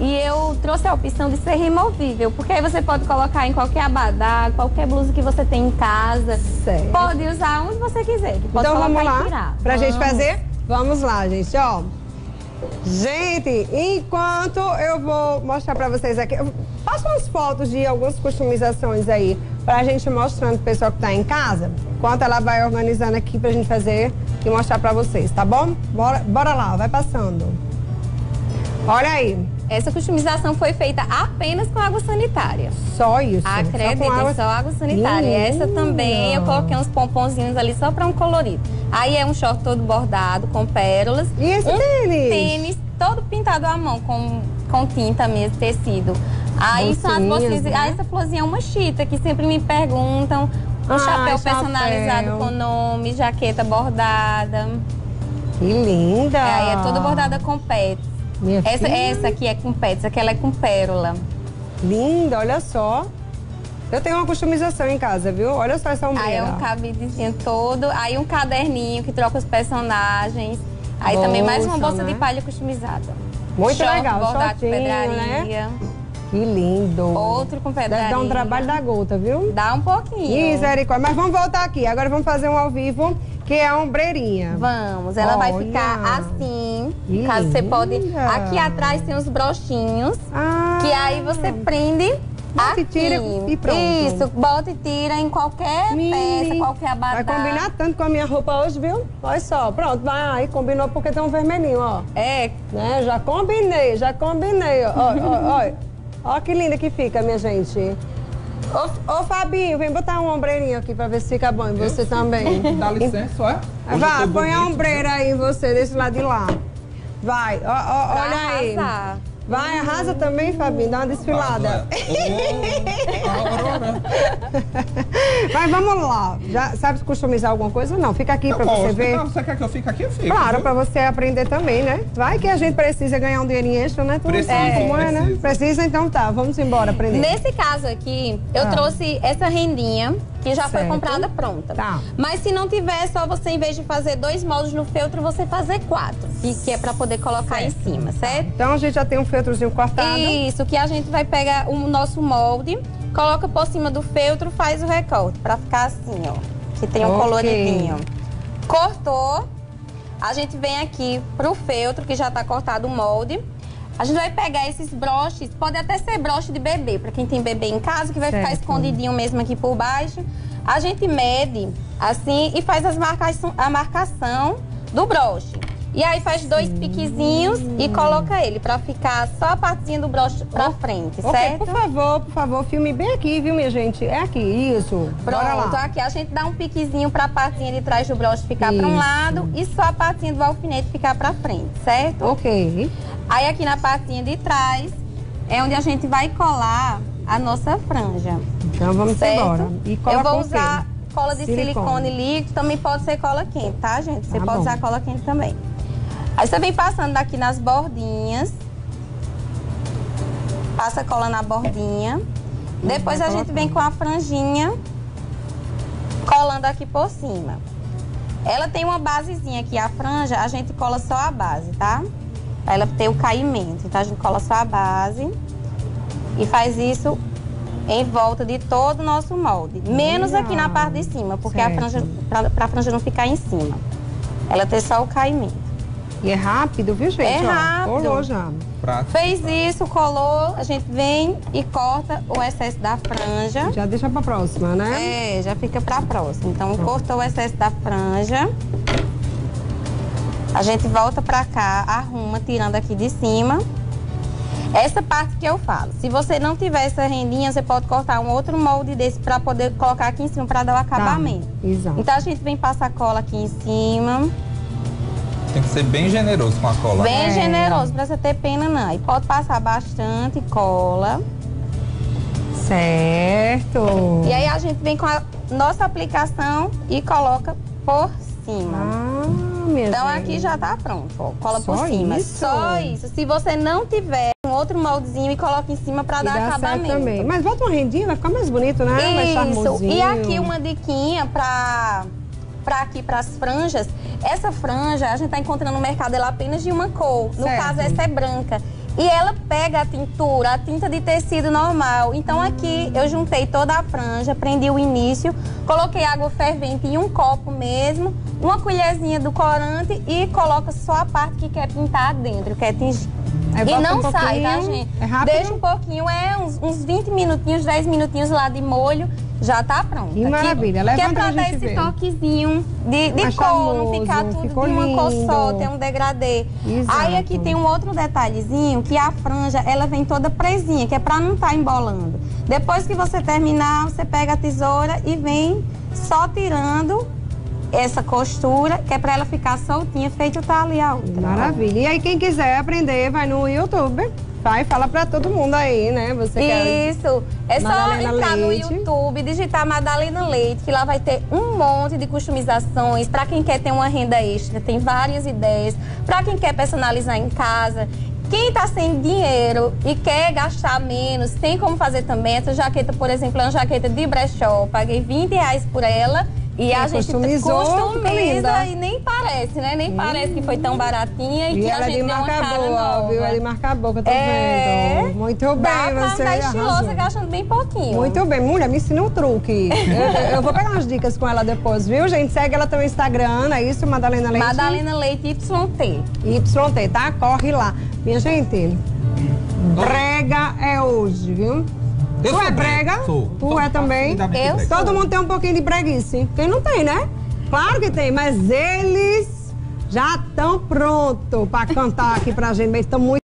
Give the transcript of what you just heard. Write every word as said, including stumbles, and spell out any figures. E eu trouxe a opção de ser removível, porque aí você pode colocar em qualquer abadá, qualquer blusa que você tem em casa. Certo. Pode usar onde você quiser. Pode então vamos lá, pra vamos. gente fazer? Vamos lá, gente, ó. Gente, enquanto eu vou mostrar pra vocês aqui, faça umas fotos de algumas customizações aí, pra gente mostrando pro pessoal que tá em casa, enquanto ela vai organizando aqui pra gente fazer e mostrar pra vocês, tá bom? Bora, bora lá, vai passando. Olha aí. Essa customização foi feita apenas com água sanitária. Só isso? Acredita, só, água... só água sanitária. Menina. Essa também eu coloquei uns pomponzinhos ali só pra um colorido. Aí é um short todo bordado, com pérolas. E esse um tênis? tênis todo pintado à mão, com, com tinta mesmo, tecido. Aí são as bolsinhas, né? Aí essa florzinha é uma chita, que sempre me perguntam. Um ah, chapéu, chapéu personalizado com nome, jaqueta bordada. Que linda! Aí é toda bordada com pets. Essa, essa aqui é com pets, aquela é com pérola. Linda, olha só. Eu tenho uma customização em casa, viu? Olha só essa ombreira. Aí é um cabidezinho todo, aí um caderninho que troca os personagens. Aí bolsa, também mais uma bolsa, né? De palha customizada. Muito Short, legal, bordado, shortinho, pedraria, né? Que lindo. Outro com pedraria. Dá um trabalho da gota, viu? Dá um pouquinho. Misericórdia. Mas vamos voltar aqui, agora vamos fazer um ao vivo, que é a ombreirinha. Vamos, ela olha. vai ficar assim. Que caso linda. Você pode... Aqui atrás tem os brochinhos, ah, que aí você prende aqui. Tira e pronto. Isso, bota e tira em qualquer Mini. peça, qualquer abadá. Vai combinar tanto com a minha roupa hoje, viu? Olha só, pronto, vai aí, combinou porque tem um vermelhinho, ó. É. Né? Já combinei, já combinei, ó. Olha, olha, olha que linda que fica, minha gente. Ô, ô, Fabinho, vem botar um ombreirinho aqui pra ver se fica bom. E você eu, também. Dá licença, ó. Vá, põe a ombreira aí em você, desse lado de lá. Vai, ó, ó, olha aí. Vai, arrasa também, Fabinho, dá uma desfilada. Mas vamos lá. Já sabe customizar alguma coisa? Não, fica aqui pra você ver. Não, você quer que eu fique aqui? Eu fico. Claro, pra você aprender também, né? Vai que a gente precisa ganhar um dinheirinho extra, né? Precisa, é, né? Precisa, então tá, vamos embora aprender. Nesse caso aqui, eu ah. trouxe essa rendinha, que já certo. foi comprada pronta. Tá. Mas se não tiver, é só você, em vez de fazer dois moldes no feltro, você fazer quatro. E que é pra poder colocar certo. em cima, certo? Então a gente já tem um feltrozinho cortado. Isso, que a gente vai pegar o nosso molde, coloca por cima do feltro, faz o recorte, pra ficar assim, ó. Que tem um okay. coloridinho. Cortou, a gente vem aqui pro feltro, que já tá cortado o molde. A gente vai pegar esses broches, pode até ser broche de bebê, pra quem tem bebê em casa, que vai certo. ficar escondidinho mesmo aqui por baixo. A gente mede, assim, e faz as marcação, a marcação do broche. E aí faz dois Sim. piquezinhos e coloca ele, pra ficar só a partezinha do broche pra frente, okay, certo? Por favor, por favor, filme bem aqui, viu, minha gente? É aqui, isso. Pronto, bora lá. Aqui a gente dá um piquezinho pra partezinha de trás do broche ficar isso. pra um lado e só a partezinha do alfinete ficar pra frente, certo? Ok. Aí aqui na partezinha de trás é onde a gente vai colar a nossa franja. Então vamos certo? embora. E cola Eu vou usar quem? cola de silicone. silicone líquido, também pode ser cola quente, tá, gente? Você tá pode bom. usar cola quente também. Aí você vem passando daqui nas bordinhas. Passa cola na bordinha. Depois a gente vem com a franjinha colando aqui por cima. Ela tem uma basezinha aqui, a franja, a gente cola só a base, tá? Pra ela ter o caimento. Então a gente cola só a base e faz isso em volta de todo o nosso molde. Menos aqui na parte de cima, porque a franja, pra, pra franja não ficar em cima. Ela ter só o caimento. E é rápido, viu, gente? É rápido. Ó, colou já. Prático, Fez prático. isso, colou, a gente vem e corta o excesso da franja. Já deixa pra próxima, né? É, já fica pra próxima. Então, Pronto. cortou o excesso da franja. A gente volta pra cá, arruma, tirando aqui de cima. Essa parte que eu falo, se você não tiver essa rendinha, você pode cortar um outro molde desse pra poder colocar aqui em cima, pra dar o acabamento. Tá. Exato. Então, a gente vem passar cola aqui em cima. Tem que ser bem generoso com a cola. Bem é. generoso, pra você ter pena não. E pode passar bastante cola. Certo. E aí a gente vem com a nossa aplicação e coloca por cima. Ah, minha Então gente. aqui já tá pronto, ó. Cola Só por cima. Isso? Só isso. Se você não tiver um outro moldezinho e coloca em cima pra e dar acabamento. Também. Mas volta uma rendinha, vai ficar mais bonito, né? Isso. Mais charmosinho. E aqui uma diquinha pra... Pra aqui, pras franjas, essa franja a gente tá encontrando no mercado ela apenas de uma cor. No certo. caso, essa é branca. E ela pega a tintura, a tinta de tecido normal. Então aqui eu juntei toda a franja, prendi o início, coloquei água fervente em um copo mesmo, uma colherzinha do corante e coloca só a parte que quer pintar dentro, quer tingir. E não um sai, tá, gente? É rápido? Deixa um pouquinho, é uns, uns vinte minutinhos, dez minutinhos lá de molho, já tá pronto. Que maravilha, levanta que é pra dar esse ver. Toquezinho de, de cor, não ficar tudo de uma lindo. Cor só, ter um degradê. Exato. Aí aqui tem um outro detalhezinho, que a franja, ela vem toda presinha, que é pra não tá embolando. Depois que você terminar, você pega a tesoura e vem só tirando essa costura, que é pra ela ficar soltinha, feito tá ali a outra. Maravilha. E aí quem quiser aprender, vai no YouTube, vai, fala pra todo mundo aí, né? Você Isso. Quer... É Madalena só entrar Leite. No YouTube, digitar Madalena Leite, que lá vai ter um monte de customizações pra quem quer ter uma renda extra, tem várias ideias. Pra quem quer personalizar em casa, quem tá sem dinheiro e quer gastar menos, tem como fazer também. Essa jaqueta, por exemplo, é uma jaqueta de brechó, paguei vinte reais por ela. E a gente customiza e nem parece, né? Nem hum. parece que foi tão baratinha e, e que ela a gente deu uma cara nova. Viu? Ela de marca boa, que eu tô é... vendo. Muito bem, dá você. Tá estilosa, gastando bem pouquinho. Muito bem. Mulher, me ensina um truque. eu, eu vou pegar umas dicas com ela depois, viu, gente? Segue ela também no Instagram, é isso? Madalena Leite? Madalena Leite Y T. Y T, tá? Corre lá. Minha gente, brega é hoje, viu? Eu tu é brega? Sou. Tu sou. É também? Eu Todo sou. Mundo tem um pouquinho de breguice. Quem não tem, né? Claro que tem, mas eles já estão prontos para cantar aqui pra gente. Eles estão muito